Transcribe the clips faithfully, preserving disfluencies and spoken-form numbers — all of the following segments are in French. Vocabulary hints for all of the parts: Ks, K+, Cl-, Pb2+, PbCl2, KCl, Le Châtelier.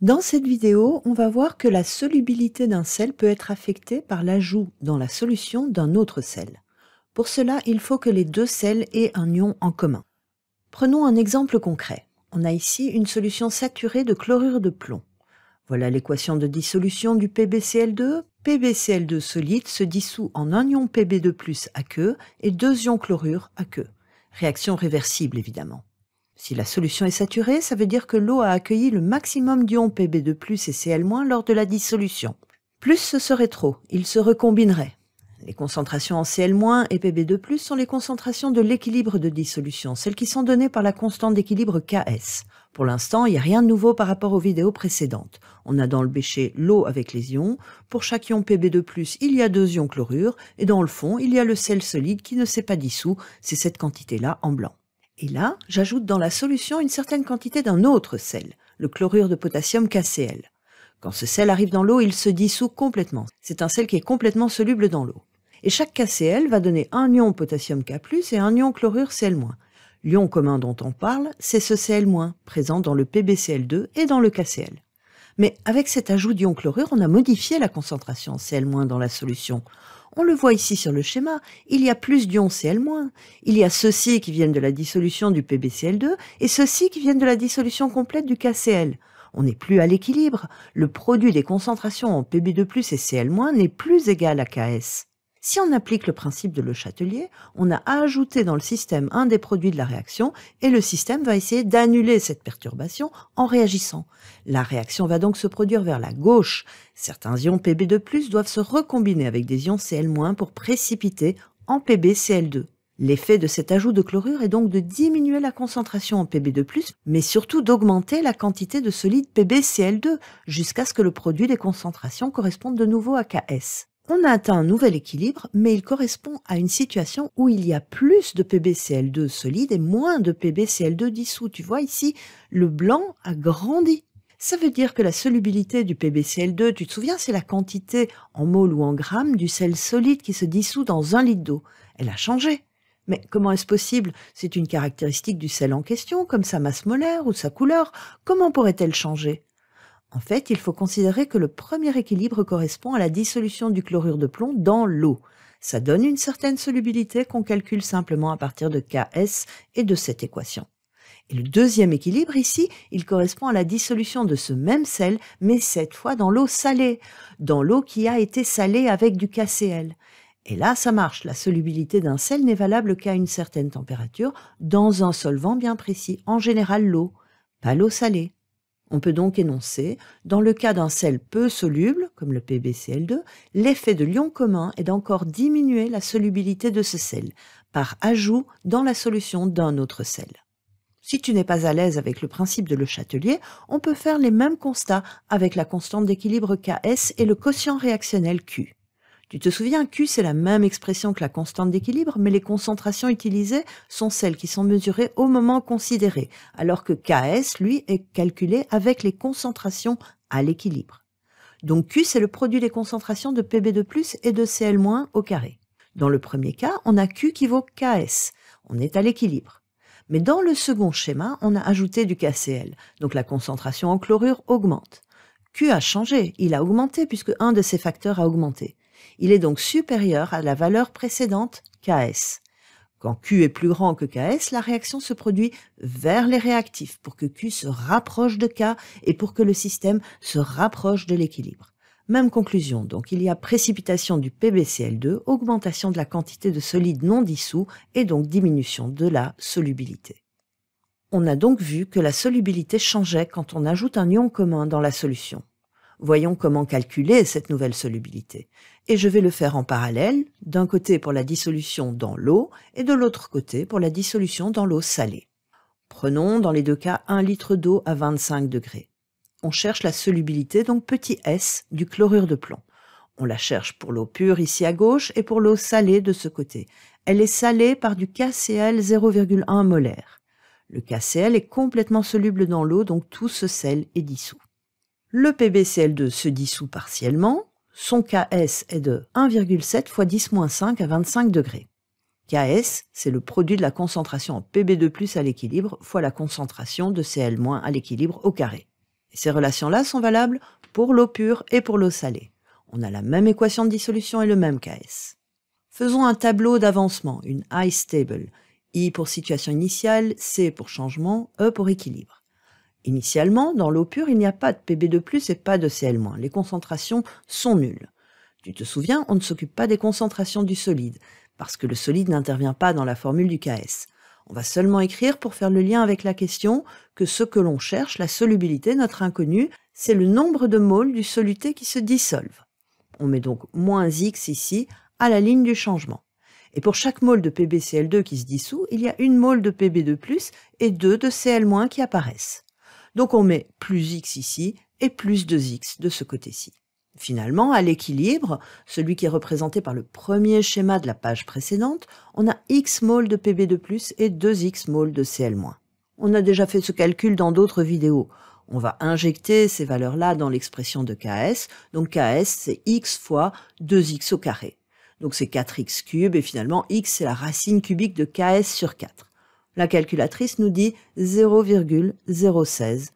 Dans cette vidéo, on va voir que la solubilité d'un sel peut être affectée par l'ajout dans la solution d'un autre sel. Pour cela, il faut que les deux sels aient un ion en commun. Prenons un exemple concret. On a ici une solution saturée de chlorure de plomb. Voilà l'équation de dissolution du P b C l deux. P b C l deux solide se dissout en un ion P b deux plus aqueux et deux ions chlorure aqueux. Réaction réversible évidemment. Si la solution est saturée, ça veut dire que l'eau a accueilli le maximum d'ions P b deux plus et C l- lors de la dissolution. Plus ce serait trop, ils se recombineraient. Les concentrations en C l- et P b deux plus sont les concentrations de l'équilibre de dissolution, celles qui sont données par la constante d'équilibre K S. Pour l'instant, il n'y a rien de nouveau par rapport aux vidéos précédentes. On a dans le bécher l'eau avec les ions, pour chaque ion P b deux plus il y a deux ions chlorure, et dans le fond, il y a le sel solide qui ne s'est pas dissous, c'est cette quantité-là en blanc. Et là, j'ajoute dans la solution une certaine quantité d'un autre sel, le chlorure de potassium K C l. Quand ce sel arrive dans l'eau, il se dissout complètement. C'est un sel qui est complètement soluble dans l'eau. Et chaque K C l va donner un ion potassium K plus et un ion chlorure Cl-. L'ion commun dont on parle, c'est ce Cl-, présent dans le P b C l deux et dans le K C l. Mais avec cet ajout d'ion chlorure, on a modifié la concentration Cl- dans la solution. On le voit ici sur le schéma, il y a plus d'ions Cl-. Il y a ceux-ci qui viennent de la dissolution du P b C l deux et ceux-ci qui viennent de la dissolution complète du K C l. On n'est plus à l'équilibre. Le produit des concentrations en P b deux plus et Cl- n'est plus égal à K S. Si on applique le principe de Le Châtelier, on a ajouté dans le système un des produits de la réaction et le système va essayer d'annuler cette perturbation en réagissant. La réaction va donc se produire vers la gauche. Certains ions P b deux plus doivent se recombiner avec des ions Cl- pour précipiter en P b C l deux. L'effet de cet ajout de chlorure est donc de diminuer la concentration en P b deux plus, mais surtout d'augmenter la quantité de solide P b C l deux jusqu'à ce que le produit des concentrations corresponde de nouveau à K S. On a atteint un nouvel équilibre, mais il correspond à une situation où il y a plus de P b C l deux solide et moins de P b C l deux dissous. Tu vois ici, le blanc a grandi. Ça veut dire que la solubilité du P b C l deux, tu te souviens, c'est la quantité en moles ou en grammes du sel solide qui se dissout dans un litre d'eau. Elle a changé. Mais comment est-ce possible? C'est une caractéristique du sel en question, comme sa masse molaire ou sa couleur. Comment pourrait-elle changer? En fait, il faut considérer que le premier équilibre correspond à la dissolution du chlorure de plomb dans l'eau. Ça donne une certaine solubilité qu'on calcule simplement à partir de K S et de cette équation. Et le deuxième équilibre ici, il correspond à la dissolution de ce même sel, mais cette fois dans l'eau salée, dans l'eau qui a été salée avec du K C l. Et là, ça marche, la solubilité d'un sel n'est valable qu'à une certaine température, dans un solvant bien précis, en général l'eau, pas l'eau salée. On peut donc énoncer, dans le cas d'un sel peu soluble, comme le P b C l deux, l'effet de l'ion commun est d'encore diminuer la solubilité de ce sel, par ajout dans la solution d'un autre sel. Si tu n'es pas à l'aise avec le principe de Le Châtelier, on peut faire les mêmes constats avec la constante d'équilibre K S et le quotient réactionnel Q. Tu te souviens, Q c'est la même expression que la constante d'équilibre, mais les concentrations utilisées sont celles qui sont mesurées au moment considéré, alors que K S, lui, est calculé avec les concentrations à l'équilibre. Donc Q c'est le produit des concentrations de P b deux plus et de Cl- au carré. Dans le premier cas, on a Q qui vaut K S, on est à l'équilibre. Mais dans le second schéma, on a ajouté du K C l, donc la concentration en chlorure augmente. Q a changé, il a augmenté puisque un de ses facteurs a augmenté. Il est donc supérieur à la valeur précédente K S. Quand Q est plus grand que K S, la réaction se produit vers les réactifs pour que Q se rapproche de K et pour que le système se rapproche de l'équilibre. Même conclusion, donc il y a précipitation du P b C l deux, augmentation de la quantité de solide non dissous et donc diminution de la solubilité. On a donc vu que la solubilité changeait quand on ajoute un ion commun dans la solution. Voyons comment calculer cette nouvelle solubilité. Et je vais le faire en parallèle, d'un côté pour la dissolution dans l'eau et de l'autre côté pour la dissolution dans l'eau salée. Prenons dans les deux cas un litre d'eau à vingt-cinq degrés. On cherche la solubilité, donc petit s, du chlorure de plomb. On la cherche pour l'eau pure ici à gauche et pour l'eau salée de ce côté. Elle est salée par du K C l zéro virgule un molaire. Le K C l est complètement soluble dans l'eau, donc tout ce sel est dissous. Le P b C l deux se dissout partiellement, son K S est de un virgule sept fois dix moins cinq à vingt-cinq degrés. K S, c'est le produit de la concentration en P b deux plus à l'équilibre fois la concentration de Cl- à l'équilibre au carré. Ces relations-là sont valables pour l'eau pure et pour l'eau salée. On a la même équation de dissolution et le même K S. Faisons un tableau d'avancement, une ice table. I pour situation initiale, C pour changement, E pour équilibre. Initialement, dans l'eau pure, il n'y a pas de P b deux plus et pas de C l moins. Les concentrations sont nulles. Tu te souviens, on ne s'occupe pas des concentrations du solide, parce que le solide n'intervient pas dans la formule du K S. On va seulement écrire pour faire le lien avec la question que ce que l'on cherche, la solubilité, notre inconnue, c'est le nombre de moles du soluté qui se dissolvent. On met donc moins X ici à la ligne du changement. Et pour chaque mole de P b C l deux qui se dissout, il y a une mole de P b deux plus et deux de C l moins qui apparaissent. Donc on met plus X ici et plus deux X de ce côté-ci. Finalement, à l'équilibre, celui qui est représenté par le premier schéma de la page précédente, on a X mol de P b deux plus et deux X mol de C l moins. On a déjà fait ce calcul dans d'autres vidéos. On va injecter ces valeurs-là dans l'expression de K S. Donc K S, c'est X fois deux X au carré. Donc c'est quatre X cube et finalement X, c'est la racine cubique de K S sur quatre. La calculatrice nous dit zéro virgule zéro un six.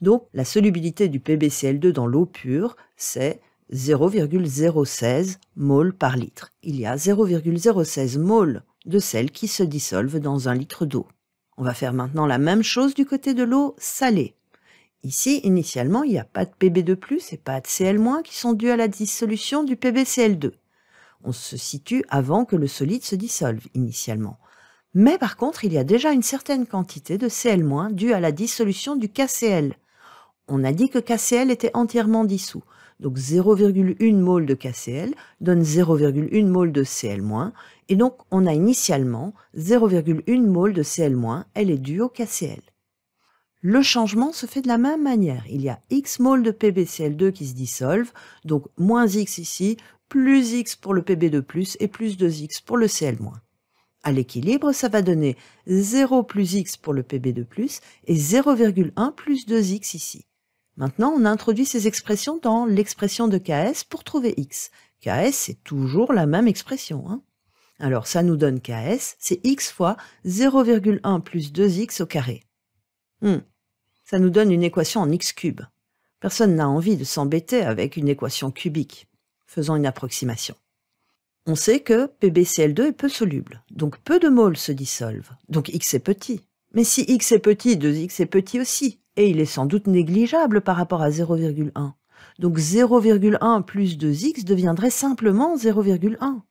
Donc la solubilité du P b C l deux dans l'eau pure, c'est zéro virgule zéro un six mol par litre. Il y a zéro virgule zéro un six mol de sel qui se dissolvent dans un litre d'eau. On va faire maintenant la même chose du côté de l'eau salée. Ici, initialement, il n'y a pas de P b deux plus et pas de C l moins qui sont dus à la dissolution du P b C l deux. On se situe avant que le solide se dissolve initialement. Mais par contre, il y a déjà une certaine quantité de C l moins due à la dissolution du K C l. On a dit que K C l était entièrement dissous. Donc zéro virgule un mol de K C l donne zéro virgule un mol de C l moins. Et donc on a initialement zéro virgule un mol de C l moins, elle est due au K C l. Le changement se fait de la même manière. Il y a X mol de P b C l deux qui se dissolvent, donc moins X ici, plus X pour le P b deux plus et plus deux X pour le C l moins. À l'équilibre, ça va donner zéro plus X pour le P b deux plus et zéro virgule un plus deux X ici. Maintenant, on introduit ces expressions dans l'expression de K S pour trouver X. K S, c'est toujours la même expression, hein. Alors, ça nous donne K S, c'est X fois zéro virgule un plus deux X au carré. Hmm. Ça nous donne une équation en X cube. Personne n'a envie de s'embêter avec une équation cubique. Faisons une approximation. On sait que P b C l deux est peu soluble, donc peu de moles se dissolvent, donc X est petit. Mais si X est petit, deux X est petit aussi, et il est sans doute négligeable par rapport à zéro virgule un. Donc zéro virgule un plus deux X deviendrait simplement zéro virgule un.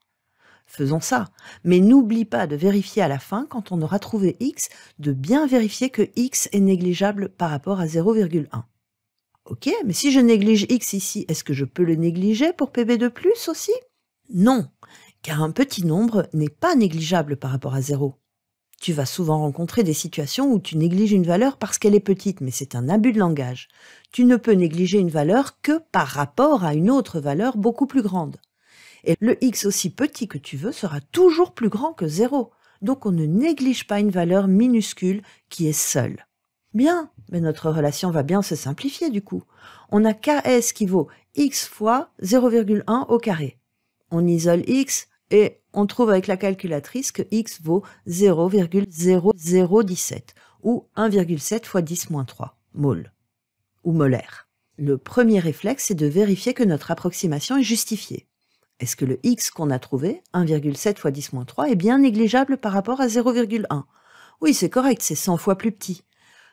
Faisons ça, mais n'oublie pas de vérifier à la fin, quand on aura trouvé X, de bien vérifier que X est négligeable par rapport à zéro virgule un. Ok, mais si je néglige X ici, est-ce que je peux le négliger pour P b deux plus aussi ? Non, car un petit nombre n'est pas négligeable par rapport à zéro. Tu vas souvent rencontrer des situations où tu négliges une valeur parce qu'elle est petite, mais c'est un abus de langage. Tu ne peux négliger une valeur que par rapport à une autre valeur beaucoup plus grande. Et le X aussi petit que tu veux sera toujours plus grand que zéro. Donc on ne néglige pas une valeur minuscule qui est seule. Bien, mais notre relation va bien se simplifier du coup. On a K S qui vaut X fois zéro virgule un au carré. On isole X et on trouve avec la calculatrice que X vaut zéro virgule zéro zéro un sept ou un virgule sept fois dix moins trois mol ou molaire. Le premier réflexe, c'est de vérifier que notre approximation est justifiée. Est-ce que le X qu'on a trouvé, un virgule sept fois dix moins trois, est bien négligeable par rapport à zéro virgule un? Oui, c'est correct, c'est cent fois plus petit.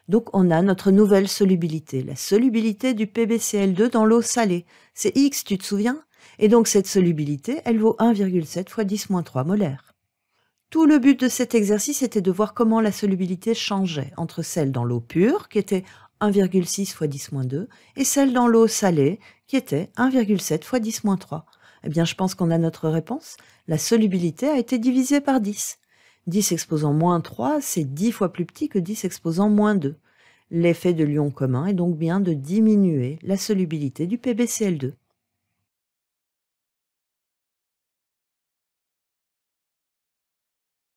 Donc on a notre nouvelle solubilité, la solubilité du P b C l deux dans l'eau salée. C'est X, tu te souviens? Et donc cette solubilité, elle vaut un virgule sept fois dix moins trois molaire. Tout le but de cet exercice était de voir comment la solubilité changeait entre celle dans l'eau pure, qui était un virgule six fois dix moins deux, et celle dans l'eau salée, qui était un virgule sept fois dix moins trois. Eh bien, je pense qu'on a notre réponse. La solubilité a été divisée par dix. dix exposant moins trois, c'est dix fois plus petit que dix exposant moins deux. L'effet de Lyon commun est donc bien de diminuer la solubilité du P b C l deux.